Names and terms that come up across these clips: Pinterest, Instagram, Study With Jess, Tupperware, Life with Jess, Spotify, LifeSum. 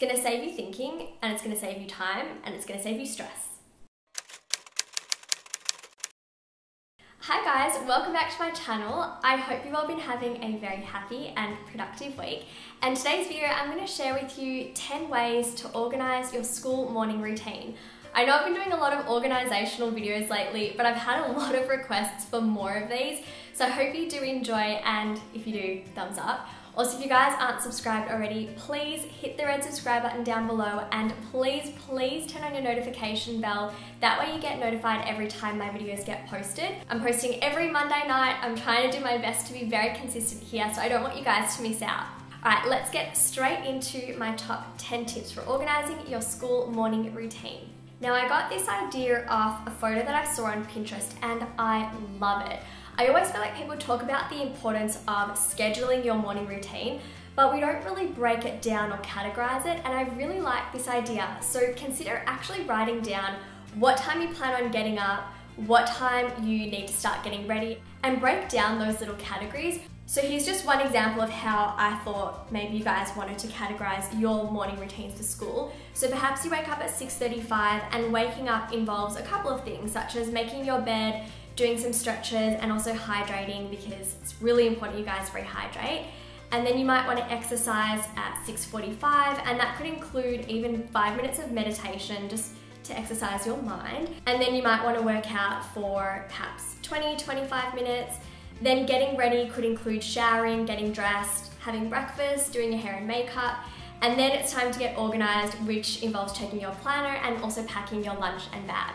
going to save you thinking, and it's going to save you time, and it's going to save you stress. Hi guys, welcome back to my channel. I hope you've all been having a very happy and productive week. And today's video, I'm going to share with you 10 ways to organise your school morning routine. I know I've been doing a lot of organisational videos lately, but I've had a lot of requests for more of these. So I hope you do enjoy, and if you do, thumbs up. Also, if you guys aren't subscribed already, please hit the red subscribe button down below, and please, please turn on your notification bell. That way you get notified every time my videos get posted. I'm posting every Monday night. I'm trying to do my best to be very consistent here, so I don't want you guys to miss out. All right, let's get straight into my top 10 tips for organising your school morning routine. Now, I got this idea off a photo that I saw on Pinterest, and I love it. I always feel like people talk about the importance of scheduling your morning routine, but we don't really break it down or categorize it, and I really like this idea. So consider actually writing down what time you plan on getting up, what time you need to start getting ready, and break down those little categories. So here's just one example of how I thought maybe you guys wanted to categorize your morning routines for school. So perhaps you wake up at 6:35, and waking up involves a couple of things, such as making your bed, doing some stretches, and also hydrating, because it's really important you guys rehydrate. And then you might want to exercise at 6:45, and that could include even 5 minutes of meditation just to exercise your mind. And then you might want to work out for perhaps 20, 25 minutes. Then getting ready could include showering, getting dressed, having breakfast, doing your hair and makeup. And then it's time to get organized, which involves checking your planner and also packing your lunch and bag.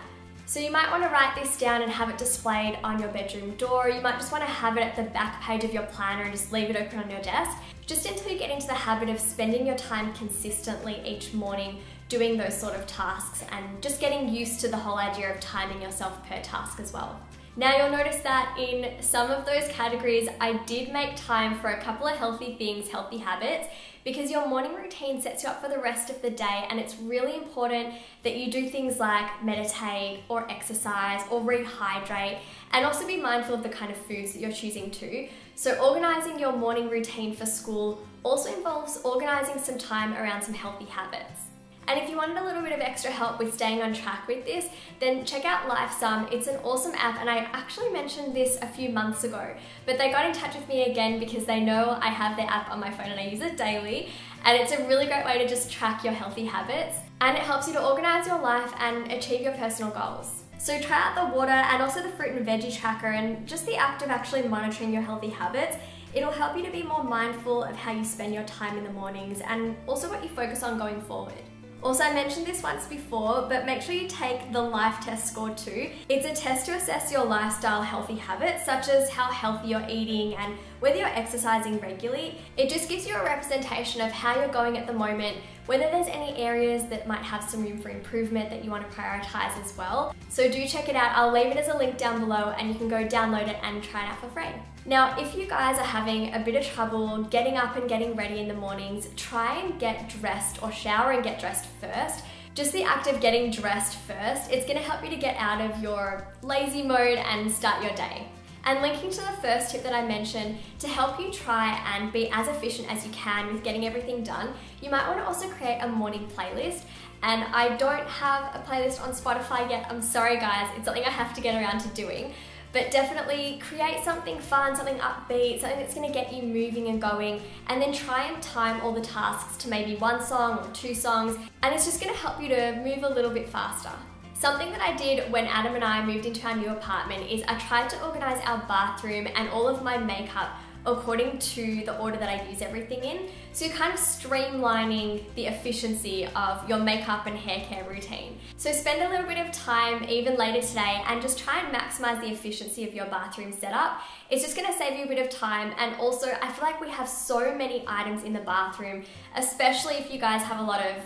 So you might want to write this down and have it displayed on your bedroom door. You might just want to have it at the back page of your planner and just leave it open on your desk, just until you get into the habit of spending your time consistently each morning doing those sort of tasks, and just getting used to the whole idea of timing yourself per task as well. Now, you'll notice that in some of those categories, I did make time for a couple of healthy things, healthy habits, because your morning routine sets you up for the rest of the day, and it's really important that you do things like meditate or exercise or rehydrate, and also be mindful of the kind of foods that you're choosing too. So organising your morning routine for school also involves organising some time around some healthy habits. And if you wanted a little bit of extra help with staying on track with this, then check out LifeSum. It's an awesome app, and I actually mentioned this a few months ago, but they got in touch with me again because they know I have their app on my phone and I use it daily. And it's a really great way to just track your healthy habits, and it helps you to organize your life and achieve your personal goals. So try out the water and also the fruit and veggie tracker, and just the act of actually monitoring your healthy habits. It'll help you to be more mindful of how you spend your time in the mornings, and also what you focus on going forward. Also, I mentioned this once before, but make sure you take the life test score too. It's a test to assess your lifestyle healthy habits, such as how healthy you're eating and whether you're exercising regularly. It just gives you a representation of how you're going at the moment, whether there's any areas that might have some room for improvement that you want to prioritize as well. So do check it out. I'll leave it as a link down below, and you can go download it and try it out for free. Now, if you guys are having a bit of trouble getting up and getting ready in the mornings, try and get dressed, or shower and get dressed first. Just the act of getting dressed first, it's gonna help you to get out of your lazy mode and start your day. And linking to the first tip that I mentioned, to help you try and be as efficient as you can with getting everything done, you might want to also create a morning playlist. And I don't have a playlist on Spotify yet, I'm sorry guys, it's something I have to get around to doing. But definitely create something fun, something upbeat, something that's going to get you moving and going, and then try and time all the tasks to maybe one song or two songs, and it's just going to help you to move a little bit faster. Something that I did when Adam and I moved into our new apartment is I tried to organise our bathroom and all of my makeup according to the order that I use everything in. So you're kind of streamlining the efficiency of your makeup and hair care routine. So spend a little bit of time even later today and just try and maximize the efficiency of your bathroom setup. It's just gonna save you a bit of time, and also I feel like we have so many items in the bathroom, especially if you guys have a lot of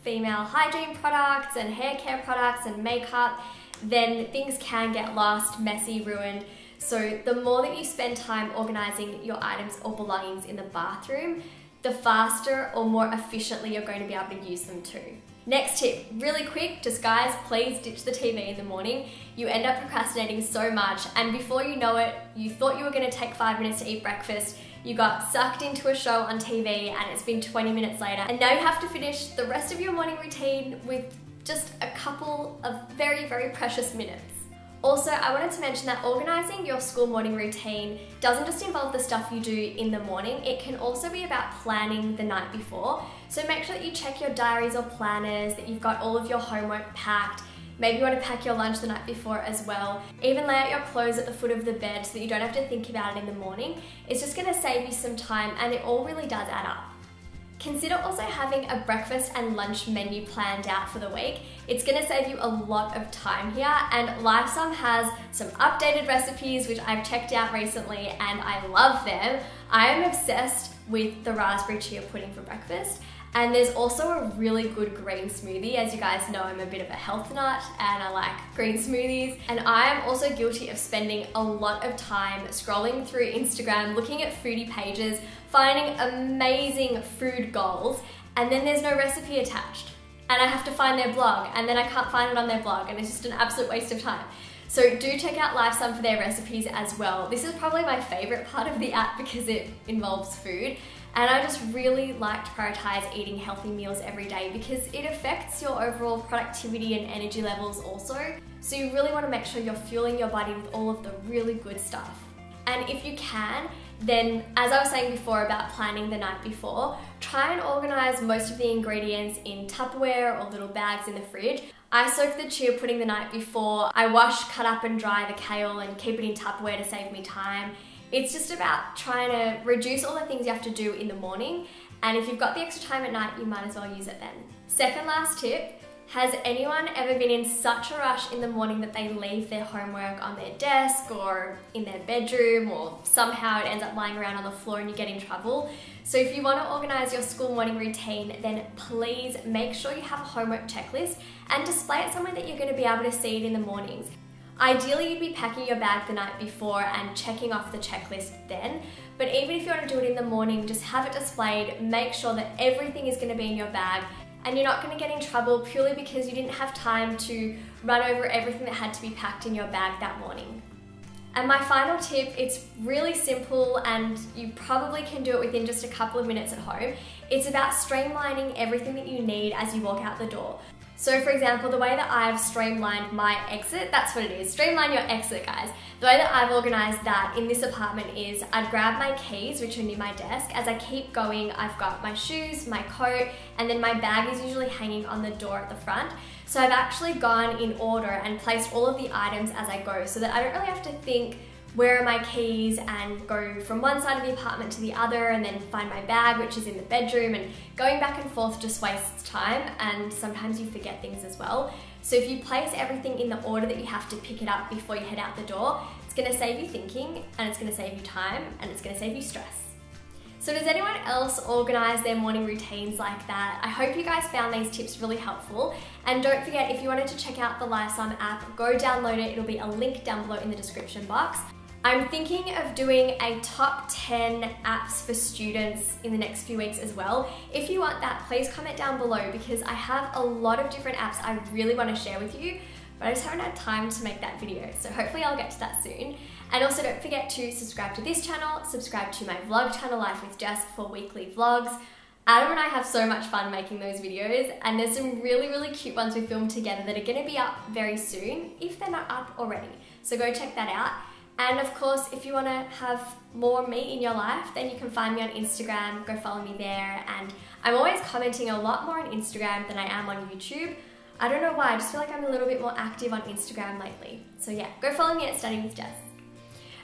female hygiene products and hair care products and makeup, then things can get lost, messy, ruined. So the more that you spend time organising your items or belongings in the bathroom, the faster or more efficiently you're going to be able to use them too. Next tip, really quick, just guys, please ditch the TV in the morning. You end up procrastinating so much, and before you know it, you thought you were going to take 5 minutes to eat breakfast, you got sucked into a show on TV and it's been 20 minutes later and now you have to finish the rest of your morning routine with just a couple of very, very precious minutes. Also, I wanted to mention that organising your school morning routine doesn't just involve the stuff you do in the morning, it can also be about planning the night before. So make sure that you check your diaries or planners, that you've got all of your homework packed. Maybe you want to pack your lunch the night before as well. Even lay out your clothes at the foot of the bed so that you don't have to think about it in the morning. It's just going to save you some time and it all really does add up. Consider also having a breakfast and lunch menu planned out for the week. It's going to save you a lot of time here, and LifeSum has some updated recipes which I've checked out recently and I love them. I am obsessed with the raspberry chia pudding for breakfast, and there's also a really good green smoothie. As you guys know, I'm a bit of a health nut and I like green smoothies, and I am also guilty of spending a lot of time scrolling through Instagram, looking at foodie pages, finding amazing food goals, and then there's no recipe attached and I have to find their blog and then I can't find it on their blog and it's just an absolute waste of time. So do check out LifeSum for their recipes as well. This is probably my favorite part of the app because it involves food. And I just really like to prioritize eating healthy meals every day because it affects your overall productivity and energy levels also. So you really want to make sure you're fueling your body with all of the really good stuff. And if you can, then as I was saying before about planning the night before, try and organize most of the ingredients in Tupperware or little bags in the fridge. I soak the chia pudding the night before. I wash, cut up and dry the kale and keep it in Tupperware to save me time. It's just about trying to reduce all the things you have to do in the morning, and if you've got the extra time at night, you might as well use it then. Second last tip, has anyone ever been in such a rush in the morning that they leave their homework on their desk or in their bedroom, or somehow it ends up lying around on the floor and you get in trouble? So if you want to organise your school morning routine, then please make sure you have a homework checklist and display it somewhere that you're going to be able to see it in the mornings. Ideally, you'd be packing your bag the night before and checking off the checklist then, but even if you want to do it in the morning, just have it displayed, make sure that everything is going to be in your bag and you're not going to get in trouble purely because you didn't have time to run over everything that had to be packed in your bag that morning. And my final tip, it's really simple and you probably can do it within just a couple of minutes at home. It's about streamlining everything that you need as you walk out the door. So for example, the way that I've streamlined my exit, that's what it is, streamline your exit guys. The way that I've organised that in this apartment is I'd grab my keys, which are near my desk. As I keep going, I've got my shoes, my coat, and then my bag is usually hanging on the door at the front. So I've actually gone in order and placed all of the items as I go so that I don't really have to think, where are my keys, and go from one side of the apartment to the other and then find my bag, which is in the bedroom, and going back and forth just wastes time and sometimes you forget things as well. So if you place everything in the order that you have to pick it up before you head out the door, it's going to save you thinking and it's going to save you time and it's going to save you stress. So does anyone else organise their morning routines like that? I hope you guys found these tips really helpful, and don't forget, if you wanted to check out the LifeSum app, go download it, it'll be a link down below in the description box. I'm thinking of doing a top 10 apps for students in the next few weeks as well. If you want that, please comment down below because I have a lot of different apps I really want to share with you, but I just haven't had time to make that video. So hopefully I'll get to that soon. And also don't forget to subscribe to this channel, subscribe to my vlog channel, Life with Jess, for weekly vlogs. Adam and I have so much fun making those videos, and there's some really, really cute ones we filmed together that are going to be up very soon, if they're not up already. So go check that out. And of course, if you want to have more me in your life, then you can find me on Instagram, go follow me there. And I'm always commenting a lot more on Instagram than I am on YouTube. I don't know why, I just feel like I'm a little bit more active on Instagram lately. So yeah, go follow me at Study With Jess.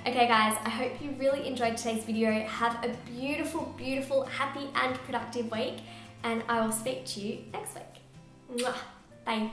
Okay guys, I hope you really enjoyed today's video. Have a beautiful, beautiful, happy and productive week. And I will speak to you next week. Mwah. Bye.